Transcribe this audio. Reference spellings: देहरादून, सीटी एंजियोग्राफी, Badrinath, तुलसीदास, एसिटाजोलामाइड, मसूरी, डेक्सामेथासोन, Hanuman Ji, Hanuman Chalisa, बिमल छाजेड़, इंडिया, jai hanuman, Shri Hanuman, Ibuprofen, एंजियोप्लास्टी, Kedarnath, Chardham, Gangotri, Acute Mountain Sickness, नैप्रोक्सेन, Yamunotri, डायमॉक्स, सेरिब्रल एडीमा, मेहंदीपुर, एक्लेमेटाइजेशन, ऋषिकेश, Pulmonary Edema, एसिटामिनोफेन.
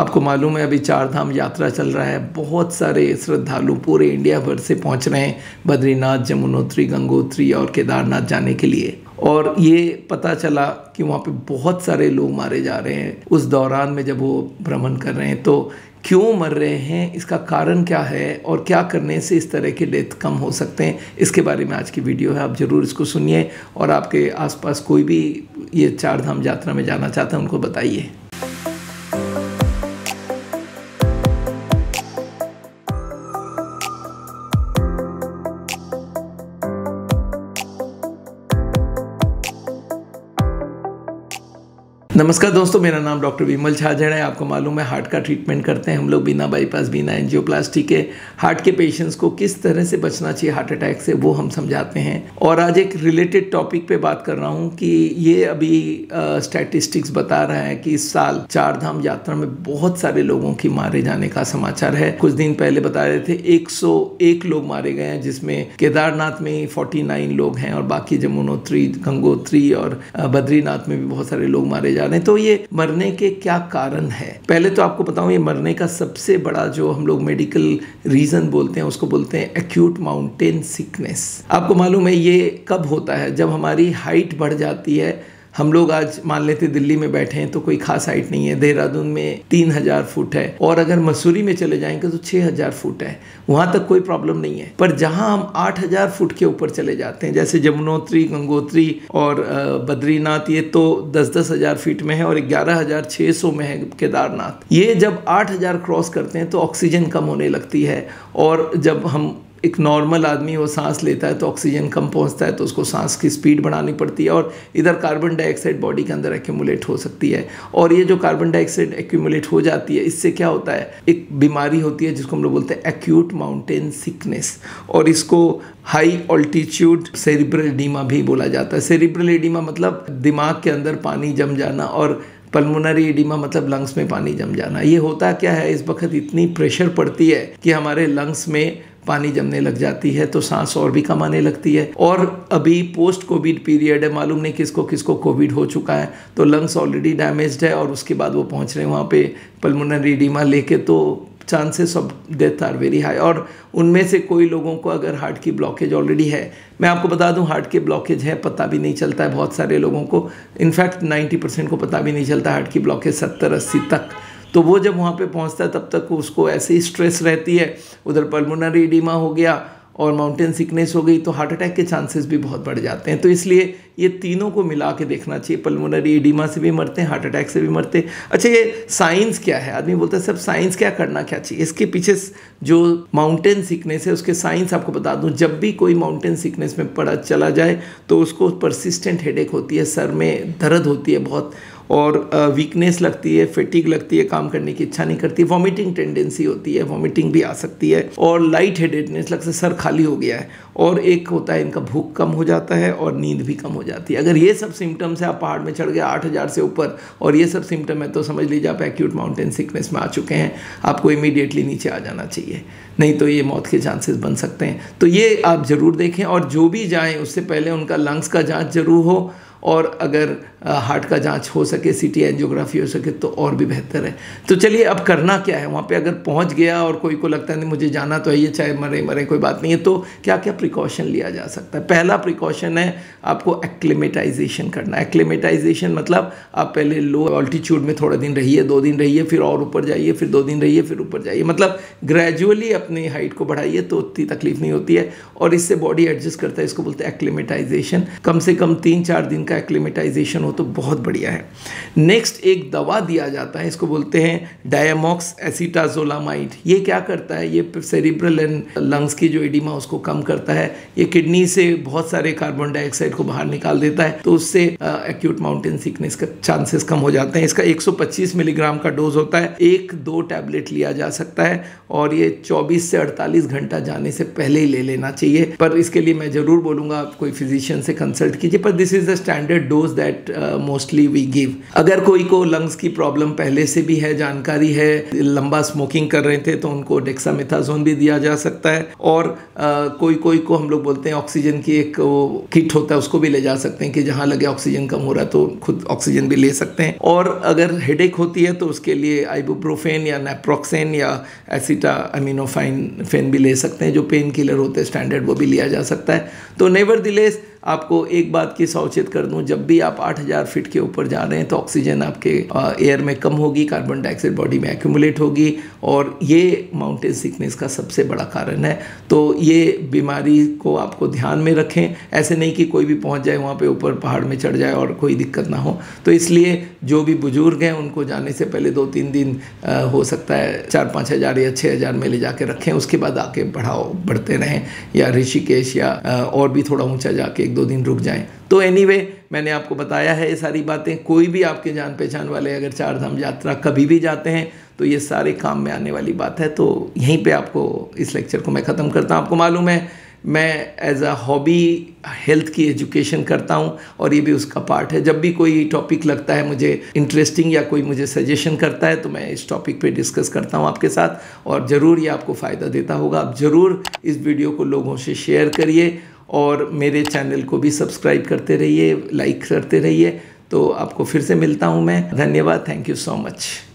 आपको मालूम है अभी चारधाम यात्रा चल रहा है, बहुत सारे श्रद्धालु पूरे इंडिया भर से पहुंच रहे हैं बद्रीनाथ, यमुनोत्री, गंगोत्री और केदारनाथ जाने के लिए। और ये पता चला कि वहाँ पे बहुत सारे लोग मारे जा रहे हैं उस दौरान में जब वो भ्रमण कर रहे हैं। तो क्यों मर रहे हैं, इसका कारण क्या है और क्या करने से इस तरह के डेथ कम हो सकते हैं, इसके बारे में आज की वीडियो है। आप ज़रूर इसको सुनिए और आपके आसपास कोई भी ये चारधाम यात्रा में जाना चाहता है उनको बताइए। नमस्कार दोस्तों, मेरा नाम डॉक्टर बिमल छाजेड़ है। आपको मालूम है हार्ट का ट्रीटमेंट करते हैं हम लोग बिना बाईपास, बिना एंजियोप्लास्टी के। हार्ट के पेशेंट्स को किस तरह से बचना चाहिए हार्ट अटैक से, वो हम समझाते हैं। और आज एक रिलेटेड टॉपिक पे बात कर रहा हूँ कि ये अभी स्टैटिस्टिक्स बता रहा है कि इस साल चारधाम यात्रा में बहुत सारे लोगों की मारे जाने का समाचार है। कुछ दिन पहले बता रहे थे 101 लोग मारे गए हैं, जिसमें केदारनाथ में 49 लोग हैं और बाकी यमुनोत्री, गंगोत्री और बद्रीनाथ में भी बहुत सारे लोग मारे जा रहे हैं। तो ये मरने के क्या कारण है, पहले तो आपको बताऊं, ये मरने का सबसे बड़ा जो हम लोग मेडिकल रीजन बोलते हैं उसको बोलते हैं एक्यूट माउंटेन सिकनेस। आपको मालूम है ये कब होता है, जब हमारी हाइट बढ़ जाती है। हम लोग आज मान लेते दिल्ली में बैठे हैं तो कोई खास हाइट नहीं है, देहरादून में 3000 फुट है और अगर मसूरी में चले जाएंगे तो 6000 फुट है, वहाँ तक कोई प्रॉब्लम नहीं है। पर जहाँ हम 8000 फुट के ऊपर चले जाते हैं, जैसे यमुनोत्री, गंगोत्री और बद्रीनाथ, ये तो 10-10 हज़ार फीट में है और 11600 में है केदारनाथ। ये जब 8000 क्रॉस करते हैं तो ऑक्सीजन कम होने लगती है और जब हम एक नॉर्मल आदमी वो सांस लेता है तो ऑक्सीजन कम पहुंचता है, तो उसको सांस की स्पीड बढ़ानी पड़ती है और इधर कार्बन डाइऑक्साइड बॉडी के अंदर एक्यूमुलेट हो सकती है। और ये जो कार्बन डाइऑक्साइड एक्यूमुलेट हो जाती है, इससे क्या होता है, एक बीमारी होती है जिसको हम लोग बोलते हैं एक्यूट माउंटेन सिकनेस और इसको हाई ऑल्टीट्यूड सेरिब्रल एडीमा भी बोला जाता है। सेरिब्रल एडीमा मतलब दिमाग के अंदर पानी जम जाना और पल्मोनरी एडिमा मतलब लंग्स में पानी जम जाना। ये होता क्या है, इस वक्त इतनी प्रेशर पड़ती है कि हमारे लंग्स में पानी जमने लग जाती है तो सांस और भी कम आने लगती है। और अभी पोस्ट कोविड पीरियड है, मालूम नहीं किसको किसको कोविड हो चुका है, तो लंग्स ऑलरेडी डैमेज्ड है और उसके बाद वो पहुंच रहे हैं वहाँ पे पल्मोनरी एडिमा लेके, तो chances of death are very high. और उनमें से कोई लोगों को अगर हार्ट की ब्लॉकेज ऑलरेडी है, मैं आपको बता दूं हार्ट की ब्लॉकेज है पता भी नहीं चलता है बहुत सारे लोगों को, इनफैक्ट 90% को पता भी नहीं चलता हार्ट की ब्लॉकेज 70-80 तक। तो वो जब वहाँ पे पहुँचता है तब तक उसको ऐसे ही स्ट्रेस रहती है, उधर पल्मोनरी एडिमा हो गया और माउंटेन सिकनेस हो गई, तो हार्ट अटैक के चांसेस भी बहुत बढ़ जाते हैं। तो इसलिए ये तीनों को मिला के देखना चाहिए, पल्मोनरी एडिमा से भी मरते हैं, हार्ट अटैक से भी मरते हैं। अच्छा, ये साइंस क्या है, आदमी बोलता है सब साइंस क्या, करना क्या चाहिए इसके पीछे। जो माउंटेन सिकनेस है उसके साइंस आपको बता दूं, जब भी कोई माउंटेन सिकनेस में पड़ा चला जाए तो उसको परसिस्टेंट हेडेक होती है, सर में दर्द होती है बहुत और वीकनेस लगती है, फैटिग लगती है, काम करने की इच्छा नहीं करती, वॉमिटिंग टेंडेंसी होती है, वॉमिटिंग भी आ सकती है और लाइट हेडेडनेस लगता है, सर खाली हो गया है। और एक होता है इनका भूख कम हो जाता है और नींद भी कम हो जाती है। अगर ये सब सिम्टम्स है, आप पहाड़ में चढ़ गए 8000 से ऊपर और ये सब सिम्टम है, तो समझ लीजिए आप एक्यूट माउंटेन सिकनेस में आ चुके हैं, आपको इमीडिएटली नीचे आ जाना चाहिए, नहीं तो ये मौत के चांसेस बन सकते हैं। तो ये आप ज़रूर देखें और जो भी जाएँ उससे पहले उनका लंग्स का जाँच ज़रूर हो और अगर हार्ट का जांच हो सके, सीटी एंजियोग्राफी हो सके तो और भी बेहतर है। तो चलिए अब करना क्या है, वहाँ पे अगर पहुँच गया और कोई को लगता है नहीं मुझे जाना तो है, ये चाहे मरे मरे कोई बात नहीं है, तो क्या क्या प्रिकॉशन लिया जा सकता है। पहला प्रिकॉशन है आपको एक्लेमेटाइजेशन करना। एक्लेमेटाइजेशन मतलब आप पहले लो ऑल्टीट्यूड में थोड़ा दिन रहिए, 2 दिन रहिए, फिर और ऊपर जाइए, फिर 2 दिन रहिए, फिर ऊपर जाइए, मतलब ग्रेजुअली अपनी हाइट को बढ़ाइए तो उतनी तकलीफ नहीं होती है और इससे बॉडी एडजस्ट करता है, इसको बोलते हैं एक्लेमेटाइजेशन। कम से कम 3-4 दिन एक्लेमेटाइजेशन हो तो बहुत बढ़िया है। नेक्स्ट एक दवा दिया जाता है, इसको बोलते हैं डायमॉक्स एसिटाजोलामाइड। ये क्या करता है, ये सेरिब्रल एंड लंग्स की जो एडिमा उसको कम करता है, ये किडनी से बहुत सारे कार्बन डाइऑक्साइड को बाहर निकाल देता है, तो उससे एक्यूट माउंटेन सिकनेस का चांसेस कम हो जाते हैं। इसका 125 मिलीग्राम का डोज होता है, 1-2 टैबलेट लिया जा सकता है और ये 24 से 48 घंटा जाने से पहले ही ले लेना चाहिए। पर इसके लिए मैं जरूर बोलूंगा आप कोई फिजिशियन से कंसल्ट कीजिए, पर this is the standard dose that mostly we give. अगर कोई को लंग्स की प्रॉब्लम पहले से भी है, जानकारी है, लंबा स्मोकिंग कर रहे थे तो उनको डेक्सामेथासोन भी दिया जा सकता है। और कोई को हम लोग बोलते हैं ऑक्सीजन की एक किट होता है, उसको भी ले जा सकते हैं कि जहाँ लगे ऑक्सीजन कम हो रहा तो खुद ऑक्सीजन भी ले सकते हैं। और अगर हेडेक होती है तो उसके लिए आइबुप्रोफेन या नैप्रोक्सेन या एसिटामिनोफेन भी ले सकते हैं, जो पेन किलर होते हैं स्टैंडर्ड, वो भी लिया जा सकता है। तो नेवरदिलेस आपको एक बात की सचेत कर दूं, जब भी आप 8000 फीट के ऊपर जा रहे हैं तो ऑक्सीजन आपके एयर में कम होगी, कार्बन डाइऑक्साइड बॉडी में एक्यूमुलेट होगी, और ये माउंटेन सिकनेस का सबसे बड़ा कारण है। तो ये बीमारी को आपको ध्यान में रखें, ऐसे नहीं कि कोई भी पहुंच जाए वहाँ पे ऊपर पहाड़ में चढ़ जाए और कोई दिक्कत ना हो। तो इसलिए जो भी बुजुर्ग हैं उनको जाने से पहले 2-3 दिन हो सकता है 4-5 हज़ार या 6 हज़ार में ले जाके रखें, उसके बाद आके बढ़ते रहें या ऋषिकेश या और भी थोड़ा ऊँचा जाके 1-2 दिन रुक जाएं। तो एनीवे मैंने आपको बताया है ये सारी बातें। कोई भी आपके जान पहचान वाले अगर चारधाम यात्रा कभी भी जाते हैं तो ये सारे काम में आने वाली बात है। तो यहीं पे आपको इस लेक्चर को मैं ख़त्म करता हूँ। आपको मालूम है मैं एज अ हॉबी हेल्थ की एजुकेशन करता हूं और ये भी उसका पार्ट है। जब भी कोई टॉपिक लगता है मुझे इंटरेस्टिंग या कोई मुझे सजेशन करता है तो मैं इस टॉपिक पे डिस्कस करता हूं आपके साथ, और ज़रूर ये आपको फ़ायदा देता होगा। आप ज़रूर इस वीडियो को लोगों से शेयर करिए और मेरे चैनल को भी सब्सक्राइब करते रहिए, लाइक करते रहिए। तो आपको फिर से मिलता हूँ मैं। धन्यवाद, थैंक यू सो मच।